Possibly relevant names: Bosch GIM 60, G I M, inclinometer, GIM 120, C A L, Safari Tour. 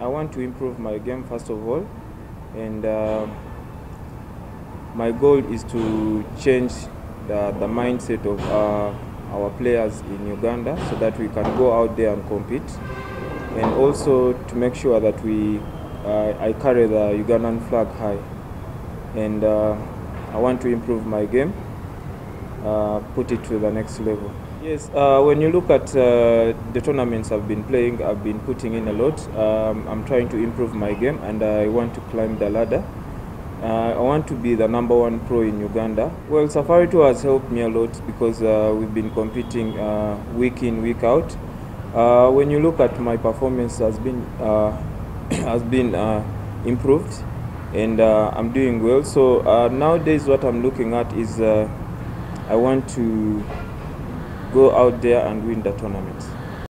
I want to improve my game first of all, and my goal is to change the mindset of our players in Uganda so that we can go out there and compete, and also to make sure that I carry the Ugandan flag high. And I want to improve my game, put it to the next level. Yes, when you look at the tournaments I've been playing, I've been putting in a lot. I'm trying to improve my game, and I want to climb the ladder. I want to be the number 1 pro in Uganda. Well, Safari Tour has helped me a lot because we've been competing week in, week out. When you look at my performance, has been improved, and I'm doing well. So nowadays, what I'm looking at is I want to go out there and win the tournament.